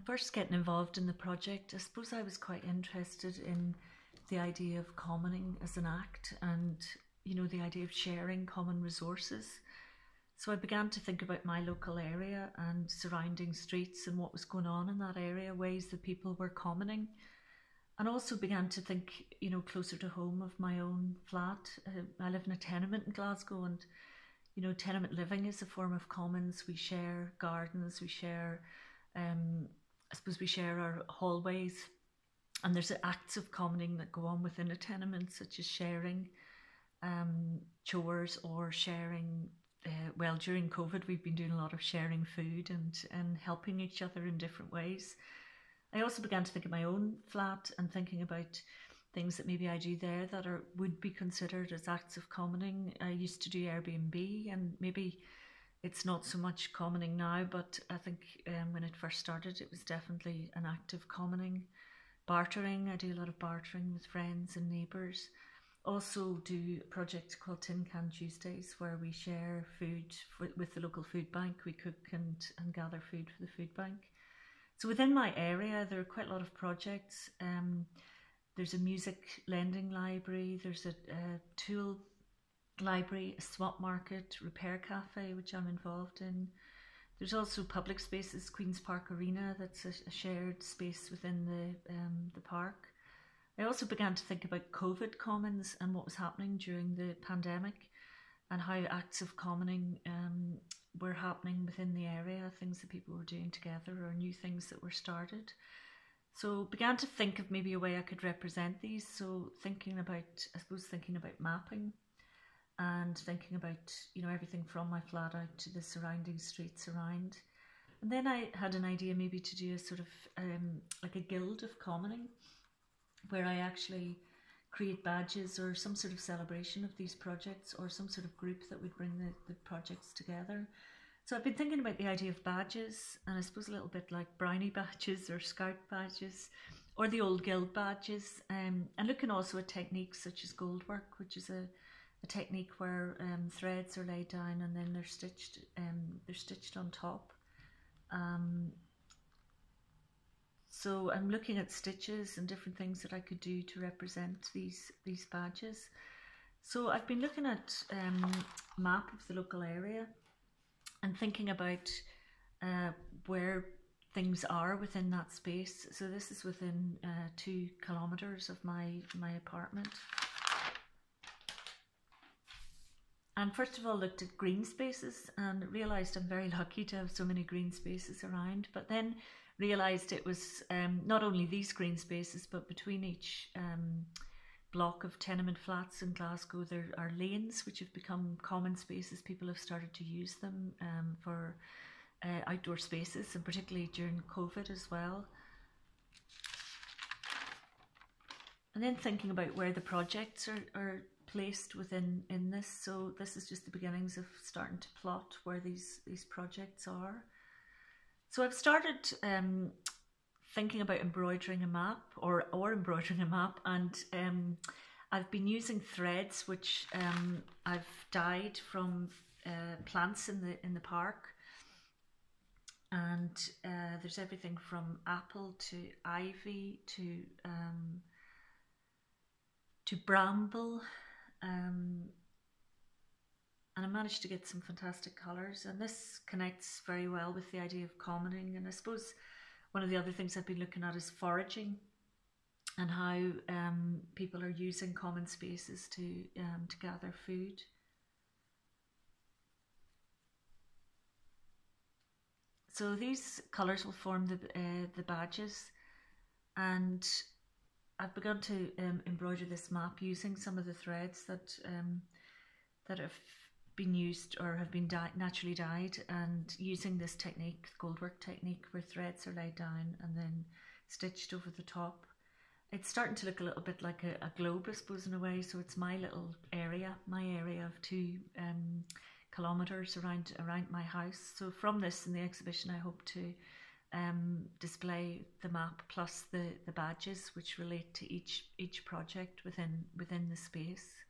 When first getting involved in the project, I suppose I was quite interested in the idea of commoning as an act and, you know, the idea of sharing common resources. So I began to think about my local area and surrounding streets and what was going on in that area, ways that people were commoning. And also began to think, you know, closer to home of my own flat. I live in a tenement in Glasgow, and, you know, tenement living is a form of commons. We share gardens, we share, I suppose we share our hallways. And there's acts of commoning that go on within a tenement, such as sharing chores or sharing, well, during COVID, we've been doing a lot of sharing food and helping each other in different ways. I also began to think of my own flat and thinking about things that maybe I do there that are would be considered as acts of commoning. I used to do Airbnb, and maybe it's not so much commoning now, but I think when it first started, it was definitely an act of commoning. Bartering, I do a lot of bartering with friends and neighbours. Also do a project called Tin Can Tuesdays, where we share food with the local food bank. We cook and gather food for the food bank. So within my area, there are quite a lot of projects. There's a music lending library, there's a tool library, a swap market, repair cafe, which I'm involved in. There's also public spaces, Queen's Park Arena, that's a shared space within the park. I also began to think about COVID Commons and what was happening during the pandemic and how acts of commoning were happening within the area, things that people were doing together or new things that were started. So began to think of maybe a way I could represent these. So thinking about, I suppose, thinking about mapping and thinking about, you know, everything from my flat out to the surrounding streets around. And then I had an idea maybe to do a sort of like a guild of commoning, where I actually create badges or some sort of celebration of these projects or some sort of group that would bring the projects together. So I've been thinking about the idea of badges, and I suppose a little bit like brownie badges or scout badges or the old guild badges, and looking also at techniques such as goldwork, which is a technique where threads are laid down and then they're stitched on top. So I'm looking at stitches and different things that I could do to represent these badges. So I've been looking at a map of the local area and thinking about where things are within that space. So this is within 2 kilometres of my apartment. And first of all, looked at green spaces and realised I'm very lucky to have so many green spaces around. But then realised it was not only these green spaces, but between each block of tenement flats in Glasgow, there are lanes which have become common spaces. People have started to use them for outdoor spaces, and particularly during COVID as well. And then thinking about where the projects are placed within this. So this is just the beginnings of starting to plot where these projects are. So I've started thinking about embroidering a map or embroidering a map, and I've been using threads which I've dyed from plants in the park, and there's everything from apple to ivy to bramble, and I managed to get some fantastic colours, and this connects very well with the idea of commoning. And I suppose one of the other things I've been looking at is foraging and how people are using common spaces to gather food. So these colours will form the badges, and I've begun to embroider this map using some of the threads that have been used or have been naturally dyed, and using this technique, goldwork technique, where threads are laid down and then stitched over the top. It's starting to look a little bit like a globe, I suppose, in a way. So it's my little area, my area of 2 kilometres around my house. So from this in the exhibition, I hope to display the map plus the badges which relate to each project within the space.